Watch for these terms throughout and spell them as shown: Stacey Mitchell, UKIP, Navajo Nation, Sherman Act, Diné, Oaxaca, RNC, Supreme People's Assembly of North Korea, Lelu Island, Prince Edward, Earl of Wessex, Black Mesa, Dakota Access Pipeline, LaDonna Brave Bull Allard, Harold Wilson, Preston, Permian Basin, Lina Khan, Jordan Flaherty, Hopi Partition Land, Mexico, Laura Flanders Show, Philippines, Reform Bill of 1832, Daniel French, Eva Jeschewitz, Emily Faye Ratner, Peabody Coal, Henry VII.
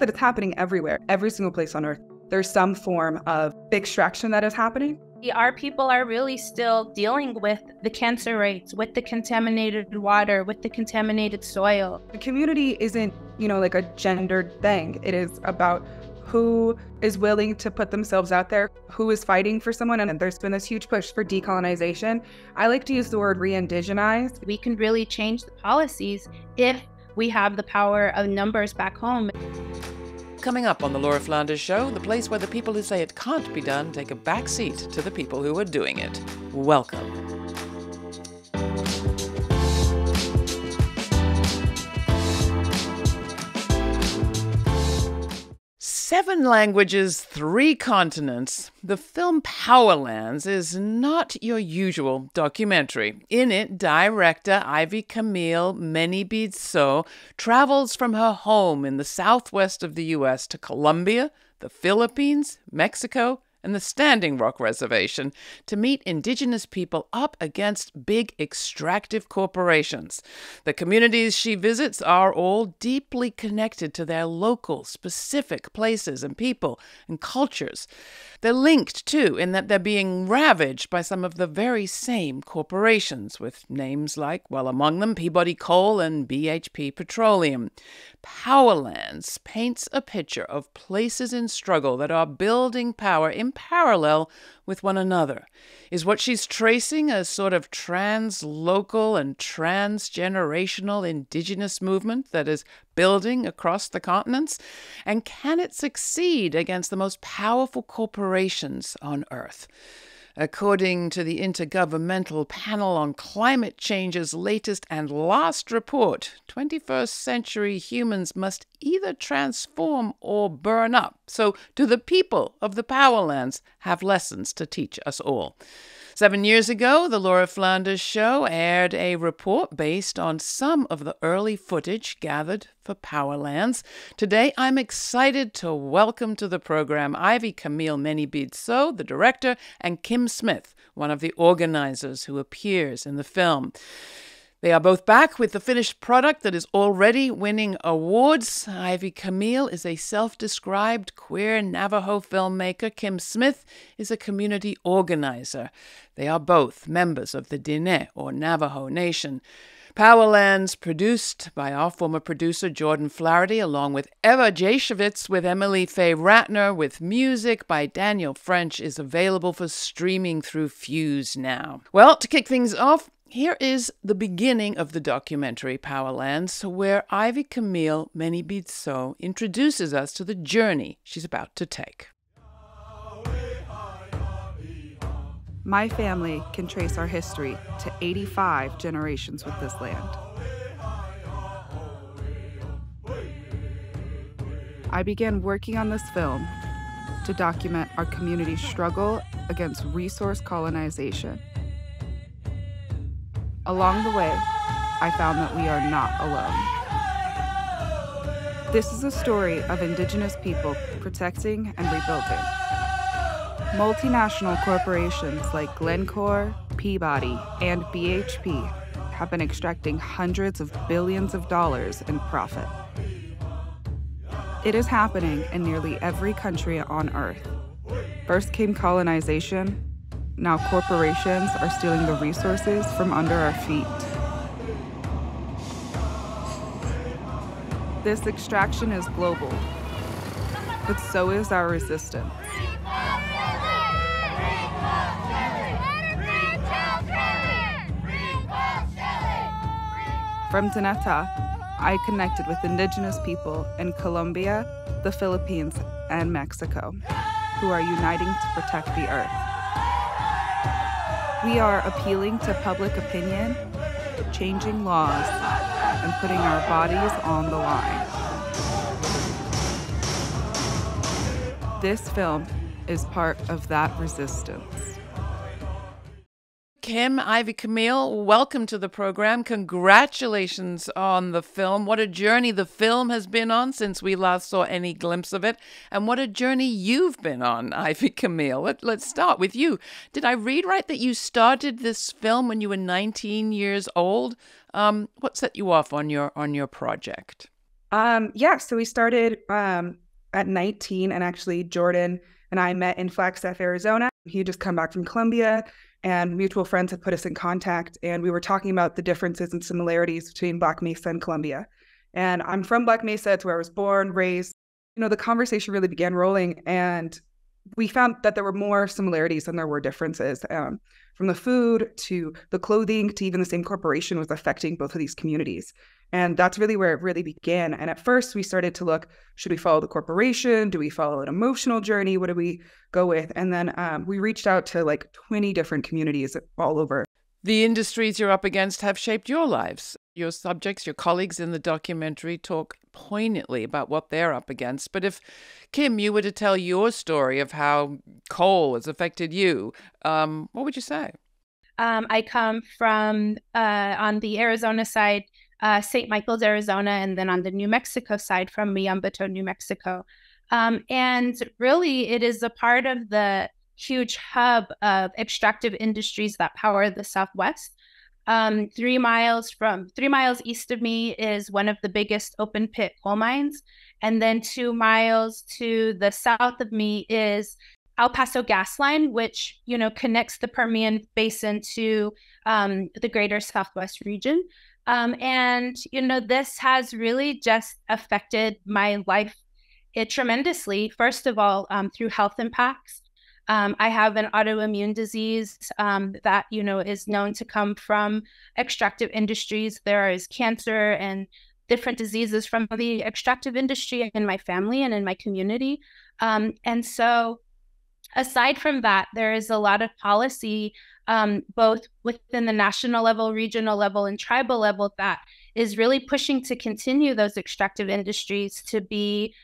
that it's happening everywhere, every single place on Earth. There's some form of extraction that is happening. Our people are really still dealing with the cancer rates, with the contaminated water, with the contaminated soil. The community isn't, like a gendered thing. It is about who is willing to put themselves out there, who is fighting for someone. And there's been this huge push for decolonization. I like to use the word re-indigenized. We can really change the policies if we have the power of numbers back home. Coming up on the Laura Flanders Show, the place where the people who say it can't be done take a back seat to the people who are doing it. Welcome. Seven languages, three continents. The film Powerlands is not your usual documentary. In it, director Ivy Camille Manybeads Tso travels from her home in the southwest of the U.S. to Colombia, the Philippines, Mexico, and the Standing Rock Reservation to meet indigenous people up against big extractive corporations. The communities she visits are all deeply connected to their local, specific places and people and cultures. They're linked, too, in that they're being ravaged by some of the very same corporations, with names like, well, among them, Peabody Coal and BHP Petroleum. Powerlands paints a picture of places in struggle that are building power in parallel with one another. Is what she's tracing a sort of trans-local and trans-generational indigenous movement that is building across the continents? And can it succeed against the most powerful corporations on Earth? According to the Intergovernmental Panel on Climate Change's latest and last report, 21st century humans must either transform or burn up. So do the people of the Powerlands have lessons to teach us all? 7 years ago, the Laura Flanders Show aired a report based on some of the early footage gathered for Powerlands. Today, I'm excited to welcome to the program Ivy Camille Manybeads Tso, the director, and Kim Smith, one of the organizers who appears in the film. They are both back with the finished product that is already winning awards. Ivy Camille is a self-described queer Navajo filmmaker. Kim Smith is a community organizer. They are both members of the Diné, or Navajo Nation. Powerlands, produced by our former producer Jordan Flaherty, along with Eva Jeschewitz, with Emily Faye Ratner, with music by Daniel French, is available for streaming through Fuse now. Well, to kick things off, here is the beginning of the documentary Powerlands, where Ivy Camille Manybeads Tso introduces us to the journey she's about to take. My family can trace our history to 85 generations with this land. I began working on this film to document our community's struggle against resource colonization. Along the way, I found that we are not alone. This is a story of indigenous people protecting and rebuilding. Multinational corporations like Glencore, Peabody, and BHP have been extracting hundreds of billions of dollars in profit. It is happening in nearly every country on Earth. First came colonization. Now corporations are stealing the resources from under our feet. This extraction is global, but so is our resistance. From Tineta, I connected with indigenous people in Colombia, the Philippines, and Mexico, who are uniting to protect the earth. We are appealing to public opinion, changing laws, and putting our bodies on the line. This film is part of that resistance. Kim, Ivy Camille, welcome to the program. Congratulations on the film. What a journey the film has been on since we last saw any glimpse of it. And what a journey you've been on, Ivy Camille. Let's start with you. Did I read right that you started this film when you were 19 years old? What set you off on your project? Yeah, so we started at 19, and actually Jordan and I met in Flagstaff, Arizona. He had just come back from Colombia, and mutual friends had put us in contact, and we were talking about the differences and similarities between Black Mesa and Colombia. And I'm from Black Mesa. It's where I was born, raised. You know, the conversation really began rolling, and we found that there were more similarities than there were differences, from the food to the clothing to even the same corporation was affecting both of these communities. And that's really where it really began. And at first we started to look, should we follow the corporation? Do we follow an emotional journey? What do we go with? And then we reached out to like 20 different communities all over. The industries you're up against have shaped your lives. Your subjects, your colleagues in the documentary talk poignantly about what they're up against. But if, Kim, you were to tell your story of how coal has affected you, what would you say? I come from, on the Arizona side, St. Michael's, Arizona, and then on the New Mexico side from Riomboto, New Mexico. And really, it is a part of the huge hub of extractive industries that power the Southwest. 3 miles east of me is one of the biggest open pit coal mines. And then 2 miles to the south of me is El Paso Gas Line, which, you know, connects the Permian Basin to the greater Southwest region. And, you know, this has really just affected my life tremendously. First of all, through health impacts. I have an autoimmune disease that, you know, is known to come from extractive industries. There is cancer and different diseases from the extractive industry in my family and in my community. And so aside from that, there is a lot of policy, both within the national level, regional level, and tribal level that is really pushing to continue those extractive industries to be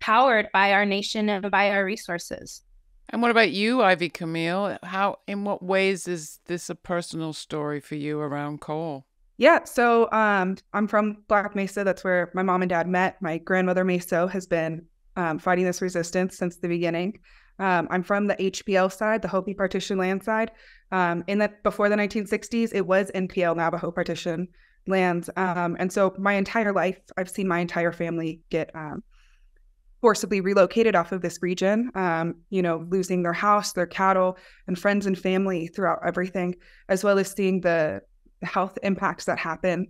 powered by our nation and by our resources. And what about you, Ivy Camille? How, in what ways is this a personal story for you around coal? Yeah, so I'm from Black Mesa. That's where my mom and dad met. My grandmother, Meso, has been fighting this resistance since the beginning. I'm from the HPL side, the Hopi Partition Land side. In that, before the 1960s, it was NPL, Navajo Partition Lands. And so my entire life, I've seen my entire family get forcibly relocated off of this region, you know, losing their house, their cattle, and friends and family throughout everything, as well as seeing the health impacts that happen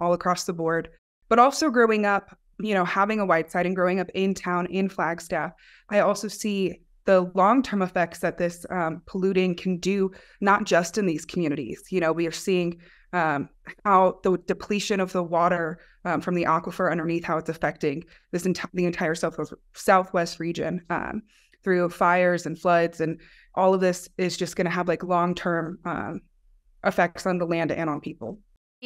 all across the board. But also growing up, you know, having a white side and growing up in town in Flagstaff, I also see the long-term effects that this polluting can do, not just in these communities. You know, we are seeing how the depletion of the water from the aquifer underneath, how it's affecting this the entire Southwest region through fires and floods, and all of this is just going to have like long-term effects on the land and on people.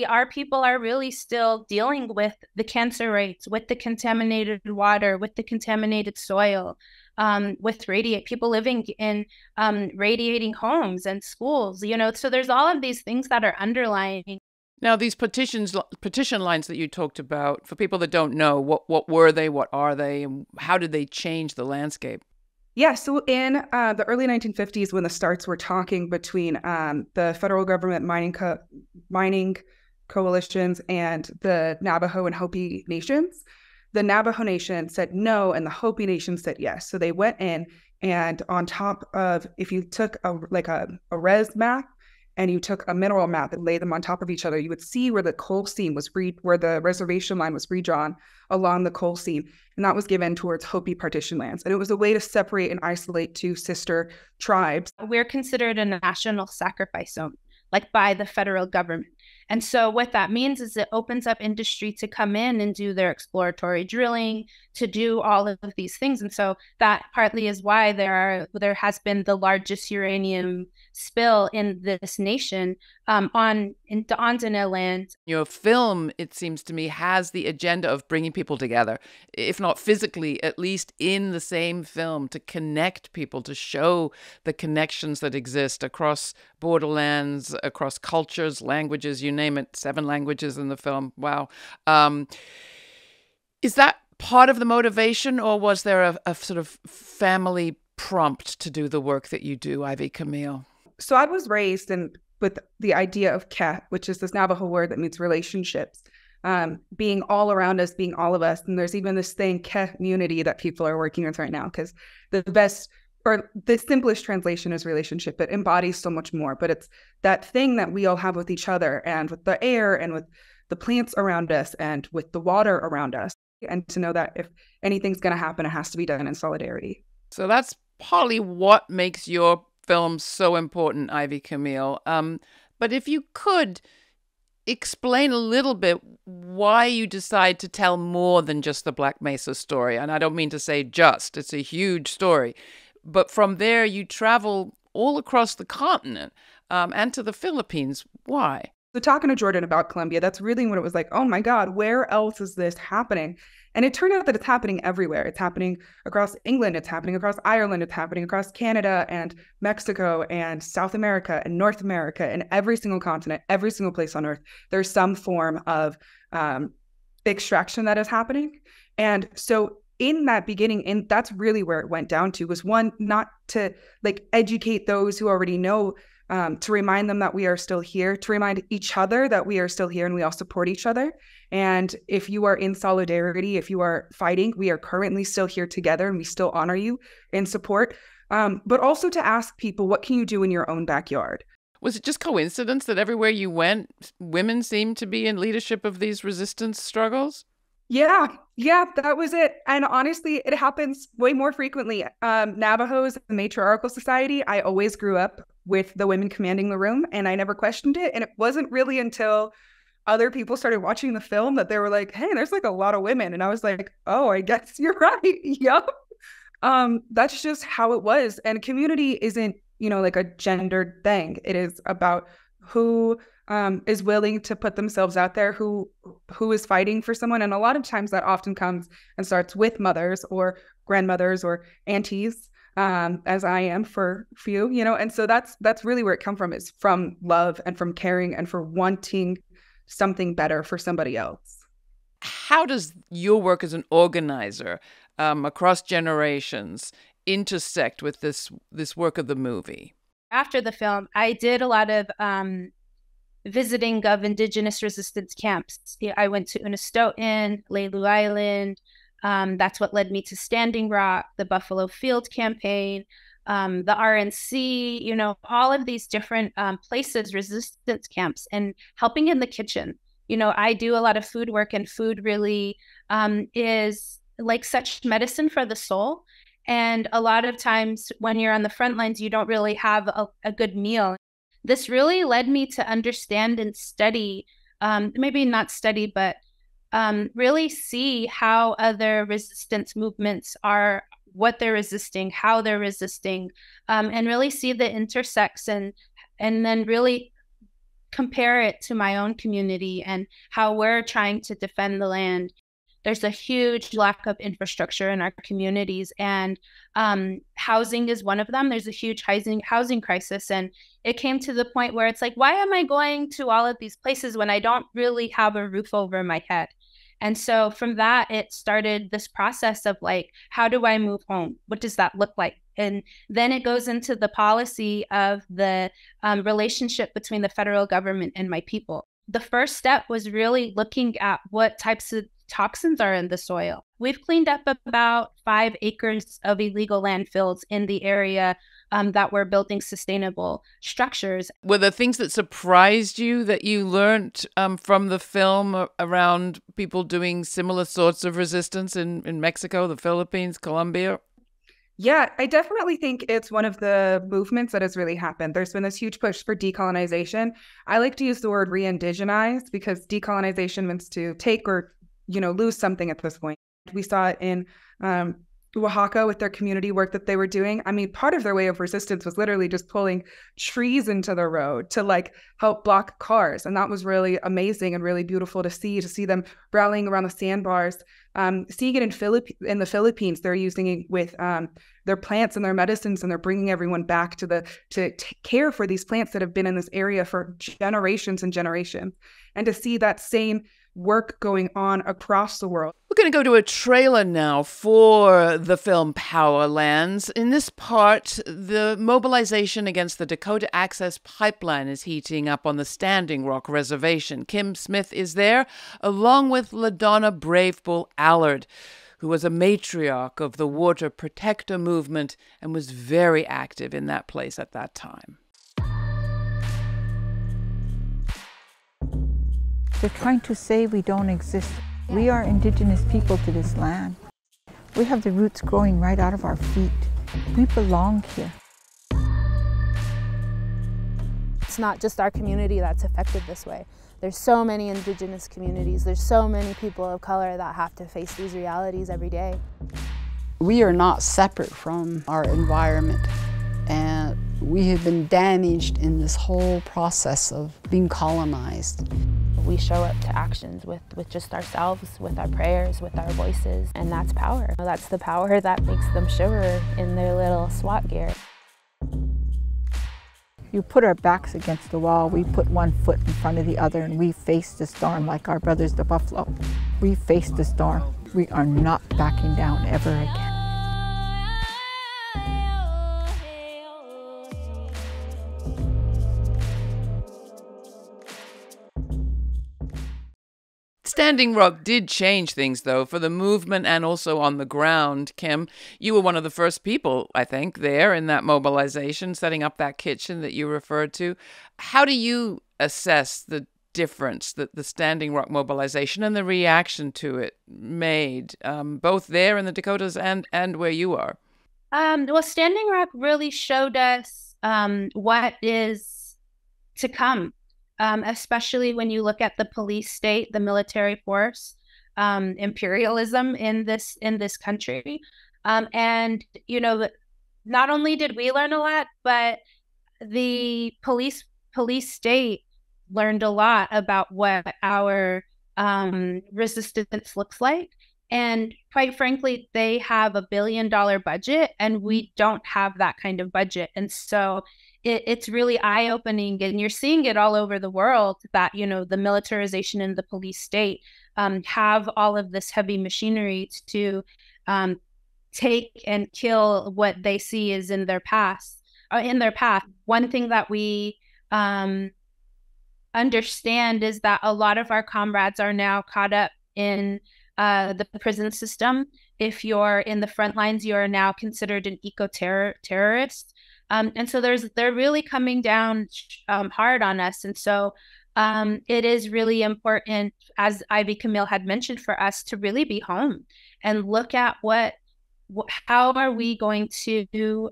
Our people are really still dealing with the cancer rates, with the contaminated water, with the contaminated soil, with people living in radiating homes and schools, you know, so there's all of these things that are underlying. Now, these partition lines that you talked about, for people that don't know, what were they, what are they, and how did they change the landscape? Yeah, so in the early 1950s, when the starts were talking between the federal government mining coalitions and the Navajo and Hopi nations, the Navajo Nation said no, and the Hopi Nation said yes. So they went in, and on top of, if you took a res map and you took a mineral map and laid them on top of each other, you would see where the coal seam was, where the reservation line was redrawn along the coal seam. And that was given towards Hopi Partition Lands. And it was a way to separate and isolate two sister tribes. We're considered a national sacrifice zone, like by the federal government. And so what that means is it opens up industry to come in and do their exploratory drilling, to do all of these things. And so that partly is why there has been the largest uranium spill in this nation on Diné land. Your film, it seems to me, has the agenda of bringing people together, if not physically, at least in the same film, to connect people, to show the connections that exist across borderlands, across cultures, languages, you name it, 7 languages in the film. Wow. Is that part of the motivation, or was there a sort of family prompt to do the work that you do, Ivy Camille? So I was raised with the idea of cat, which is this Navajo word that means relationships. being all around us, being all of us. And there's even this thing, community, that people are working with right now, because the best, or the simplest translation is relationship. It embodies so much more, but it's that thing that we all have with each other and with the air and with the plants around us and with the water around us. And to know that if anything's going to happen, it has to be done in solidarity. So that's partly what makes your film so important, Ivy Camille. But if you could explain a little bit why you decide to tell more than just the Black Mesa story. And I don't mean to say just, it's a huge story. But from there, you travel all across the continent and to the Philippines. Why? So talking to Jordan about Colombia, that's really when it was like, oh my God, where else is this happening? And it turned out that it's happening everywhere. It's happening across England. It's happening across Ireland. It's happening across Canada and Mexico and South America and North America and every single continent, every single place on earth. There's some form of extraction that is happening. And so in that beginning, and that's really where it went down to, was one, not to like educate those who already know, to remind them that we are still here, to remind each other that we are still here and we all support each other. And if you are in solidarity, if you are fighting, we are currently still here together and we still honor you in support. But also to ask people, what can you do in your own backyard? Was it just coincidence that everywhere you went, women seemed to be in leadership of these resistance struggles? Yeah, that was it. And honestly, it happens way more frequently. Navajos, the matriarchal society, I always grew up with the women commanding the room, and I never questioned it. And it wasn't really until other people started watching the film that they were like, hey, there's like a lot of women. And I was like, oh, I guess you're right. Yep. That's just how it was. And community isn't, you know, like a gendered thing. It is about who is willing to put themselves out there, who is fighting for someone. And a lot of times that often comes and starts with mothers or grandmothers or aunties, as I am for few, you know. And so that's really where it comes from, is from love and from caring and for wanting something better for somebody else. How does your work as an organizer across generations intersect with this work of the movie? After the film, I did a lot of visiting of indigenous resistance camps. I went to Unistoten, Lelu Island. That's what led me to Standing Rock, the Buffalo Field Campaign, the RNC, you know, all of these different places, resistance camps, and helping in the kitchen. You know, I do a lot of food work, and food really is like such medicine for the soul. And a lot of times when you're on the front lines, you don't really have a good meal. This really led me to understand and study, maybe not study, but really see how other resistance movements are, what they're resisting, how they're resisting, and really see the intersects and then really compare it to my own community and how we're trying to defend the land. There's a huge lack of infrastructure in our communities, and housing is one of them. There's a huge housing crisis, and it came to the point where it's like, why am I going to all of these places when I don't really have a roof over my head? And so from that, it started this process of like, how do I move home? What does that look like? And then it goes into the policy of the relationship between the federal government and my people. The first step was really looking at what types of toxins are in the soil. We've cleaned up about 5 acres of illegal landfills in the area that we're building sustainable structures. Were there things that surprised you that you learned from the film around people doing similar sorts of resistance in Mexico, the Philippines, Colombia? Yeah, I definitely think it's one of the movements that has really happened. There's been this huge push for decolonization. I like to use the word re-indigenize, because decolonization means to take or, you know, lose something at this point. We saw it in Oaxaca with their community work that they were doing. I mean, part of their way of resistance was literally just pulling trees into the road to like help block cars. And that was really amazing and really beautiful to see them rallying around the sandbars. Seeing it in the Philippines, they're using it with their plants and their medicines, and they're bringing everyone back to care for these plants that have been in this area for generations and generations. And to see that same work going on across the world. We're going to go to a trailer now for the film Powerlands. In this part, the mobilization against the Dakota Access Pipeline is heating up on the Standing Rock Reservation. Kim Smith is there, along with LaDonna Brave Bull Allard, who was a matriarch of the Water Protector movement and was very active in that place at that time. They're trying to say we don't exist. We are indigenous people to this land. We have the roots growing right out of our feet. We belong here. It's not just our community that's affected this way. There's so many indigenous communities. There's so many people of color that have to face these realities every day. We are not separate from our environment, and we have been damaged in this whole process of being colonized. We show up to actions with just ourselves, with our prayers, with our voices, and that's power. That's the power that makes them shiver in their little SWAT gear. You put our backs against the wall, we put one foot in front of the other, and we face the storm like our brothers the buffalo. We face the storm. We are not backing down ever again. Standing Rock did change things, though, for the movement and also on the ground. Kim, you were one of the first people, I think, there in that mobilization, setting up that kitchen that you referred to. How do you assess the difference that the Standing Rock mobilization and the reaction to it made, both there in the Dakotas and where you are? Well, Standing Rock really showed us what is to come. Especially when you look at the police state, the military force, imperialism in this country. And, you know, not only did we learn a lot, but the police state learned a lot about what our resistance looks like. And quite frankly, they have a $1 billion budget and we don't have that kind of budget. And so it's really eye-opening, and you're seeing it all over the world that, you know, the militarization and the police state have all of this heavy machinery to take and kill what they see is in their past. One thing that we understand is that a lot of our comrades are now caught up in the prison system. If you're in the front lines, you are now considered an eco-terrorist. And so they're really coming down hard on us. And so it is really important, as Ivy Camille had mentioned, for us to really be home and look at how are we going to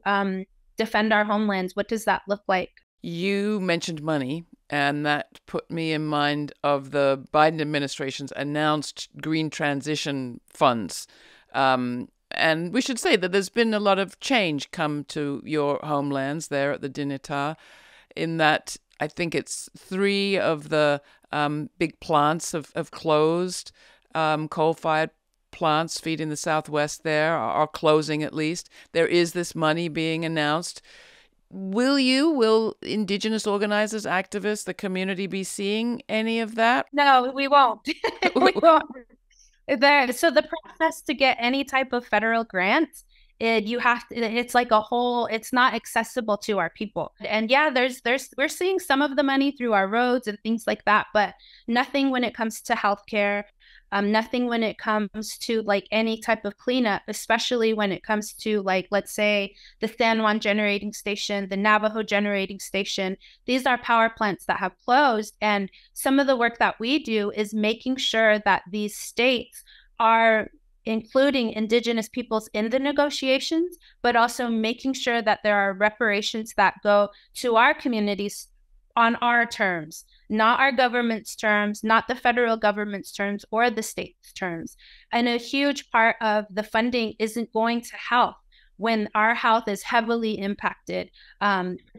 defend our homelands? What does that look like? You mentioned money, and that put me in mind of the Biden administration's announced green transition funds. And we should say that there's been a lot of change come to your homelands there at the Diné in that I think it's 3 of the big plants have closed. Coal-fired plants feeding the Southwest there are closing at least. There is this money being announced. Will Indigenous organizers, activists, the community be seeing any of that? No, we won't. We won't. So the process to get any type of federal grant, it's like a whole, it's not accessible to our people. And yeah, we're seeing some of the money through our roads and things like that, but nothing when it comes to healthcare, nothing when it comes to like any type of cleanup, especially when it comes to like, let's say the San Juan generating station, the Navajo generating station. These are power plants that have closed. And some of the work that we do is making sure that these states are including indigenous peoples in the negotiations, but also making sure that there are reparations that go to our communities on our terms. Not our government's terms, not the federal government's terms or the state's terms. And a huge part of the funding isn't going to health when our health is heavily impacted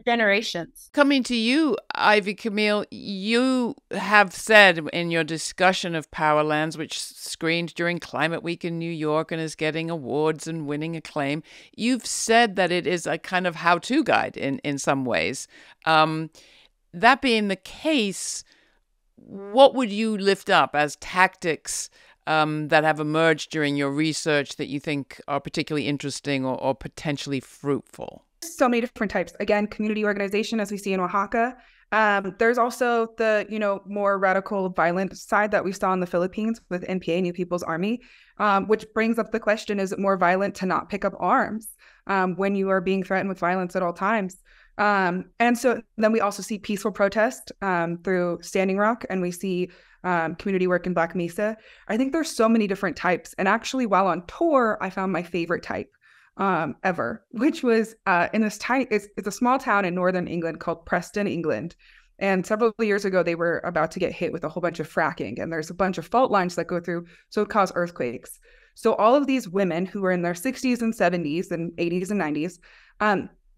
generations. Coming to you, Ivy Camille, you have said in your discussion of Powerlands, which screened during Climate Week in New York and is getting awards and winning acclaim, you've said that it is a kind of how-to guide in some ways. That being the case, what would you lift up as tactics that have emerged during your research that you think are particularly interesting or potentially fruitful? So many different types. Again, community organization, as we see in Oaxaca. There's also the, more radical, violent side that we saw in the Philippines with NPA, New People's Army, which brings up the question, is it more violent to not pick up arms when you are being threatened with violence at all times? And so then we also see peaceful protest through Standing Rock, and we see community work in Black Mesa. I think there's so many different types. And actually, while on tour, I found my favorite type ever, which was in this tiny, it's a small town in northern England called Preston, England. And several years ago, they were about to get hit with a whole bunch of fracking, and there's a bunch of fault lines that go through, so it caused earthquakes. So all of these women who were in their 60s and 70s and 80s and 90s,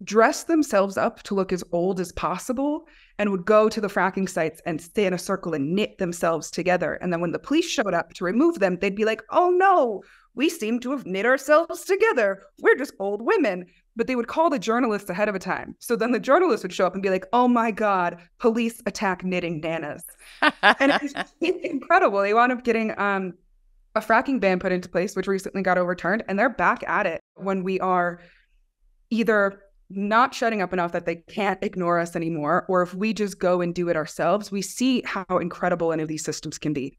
dressed themselves up to look as old as possible and would go to the fracking sites and stay in a circle and knit themselves together. And then when the police showed up to remove them, they'd be like, oh no, we seem to have knit ourselves together. We're just old women. But they would call the journalists ahead of a time. So then the journalists would show up and be like, oh my God, police attack knitting nanas. And it's incredible. They wound up getting a fracking ban put into place, which recently got overturned. And they're back at it when we are either not shutting up enough that they can't ignore us anymore, or if we just go and do it ourselves. We see how incredible any of these systems can be.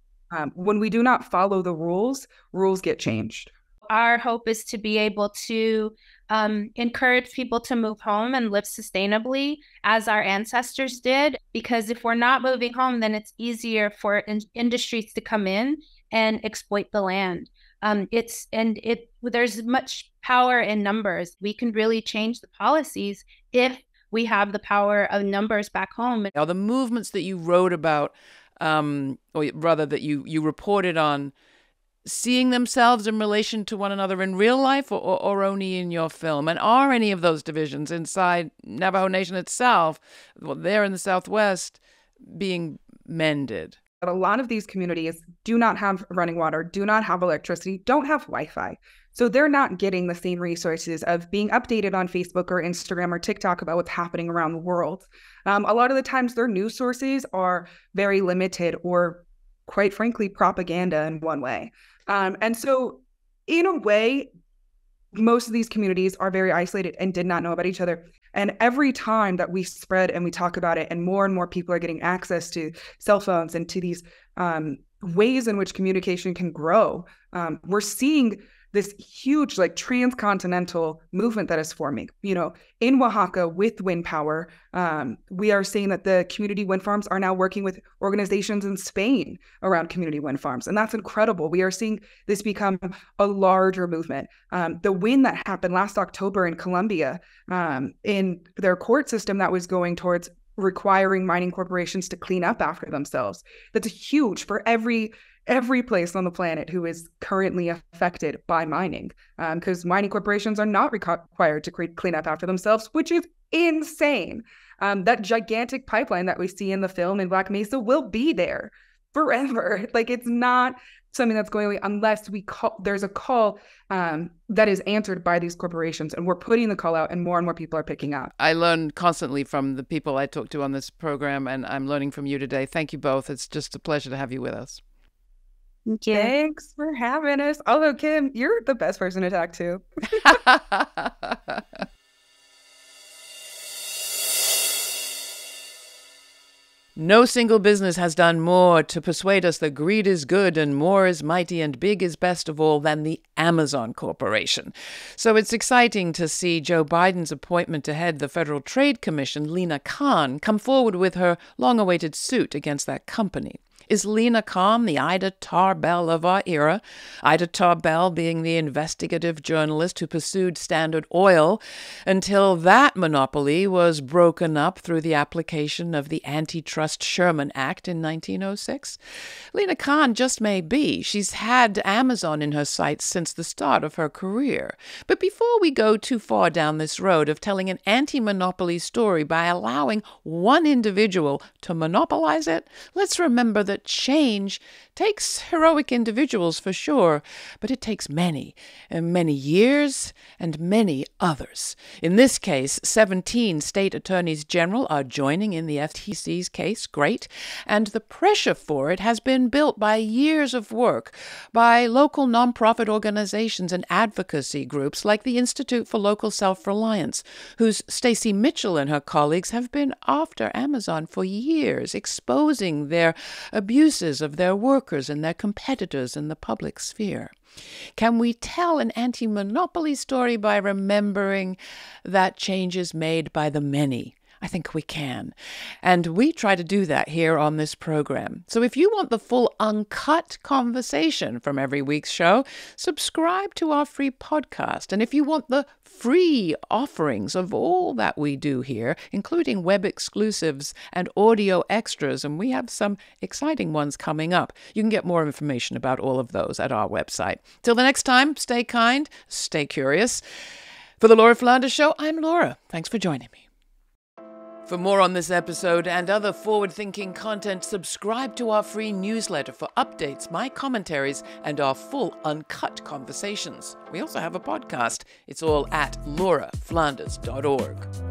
When we do not follow the rules, rules get changed. Our hope is to be able to encourage people to move home and live sustainably as our ancestors did, because if we're not moving home, then it's easier for industries to come in and exploit the land. There's much power in numbers. We can really change the policies if we have the power of numbers back home. Now, the movements that you wrote about, or rather that you reported on, seeing themselves in relation to one another in real life or only in your film? And are any of those divisions inside Navajo Nation itself, well, there in the Southwest, being mended? But a lot of these communities do not have running water, do not have electricity, don't have Wi-Fi. So they're not getting the same resources of being updated on Facebook or Instagram or TikTok about what's happening around the world. A lot of the times their news sources are very limited or, quite frankly, propaganda in one way. And so in a way, most of these communities are very isolated and did not know about each other. And every time that we spread and we talk about it, and more people are getting access to cell phones and to these ways in which communication can grow, we're seeing this huge transcontinental movement that is forming. In Oaxaca with wind power, we are seeing that the community wind farms are now working with organizations in Spain around community wind farms. And that's incredible. We are seeing this become a larger movement. The wind that happened last October in Colombia, in their court system that was going towards requiring mining corporations to clean up after themselves. That's huge for every place on the planet who is currently affected by mining, because mining corporations are not required to clean up after themselves, which is insane. That gigantic pipeline that we see in the film in Black Mesa will be there forever. It's not something that's going away unless there's a call that is answered by these corporations, and we're putting the call out, and more people are picking up. I learn constantly from the people I talk to on this program, and I'm learning from you today. Thank you both. It's just a pleasure to have you with us. Thank you. Thanks for having us. Although, Kim, you're the best person to talk to. No single business has done more to persuade us that greed is good and more is mighty and big is best of all than the Amazon Corporation. So it's exciting to see Joe Biden's appointment to head the Federal Trade Commission, Lina Khan, come forward with her long-awaited suit against that company. Is Lina Khan the Ida Tarbell of our era? Ida Tarbell being the investigative journalist who pursued Standard Oil until that monopoly was broken up through the application of the Antitrust Sherman Act in 1906. Lina Khan just may be. She's had Amazon in her sights since the start of her career. But before we go too far down this road of telling an anti-monopoly story by allowing one individual to monopolize it, let's remember that that change takes heroic individuals for sure, but it takes many, and many years, and many others. In this case, 17 state attorneys general are joining in the FTC's case, great, and the pressure for it has been built by years of work by local nonprofit organizations and advocacy groups like the Institute for Local Self-Reliance, whose Stacey Mitchell and her colleagues have been after Amazon for years, exposing their abuses of their workers and their competitors in the public sphere. Can we tell an anti-monopoly story by remembering that change is made by the many? I think we can. And we try to do that here on this program. So if you want the full uncut conversation from every week's show, subscribe to our free podcast. And if you want the free offerings of all that we do here, including web exclusives and audio extras, and we have some exciting ones coming up, you can get more information about all of those at our website. Till the next time, stay kind, stay curious. For the Laura Flanders Show, I'm Laura. Thanks for joining me. For more on this episode and other forward-thinking content, subscribe to our free newsletter for updates, my commentaries, and our full uncut conversations. We also have a podcast. It's all at lauraflanders.org.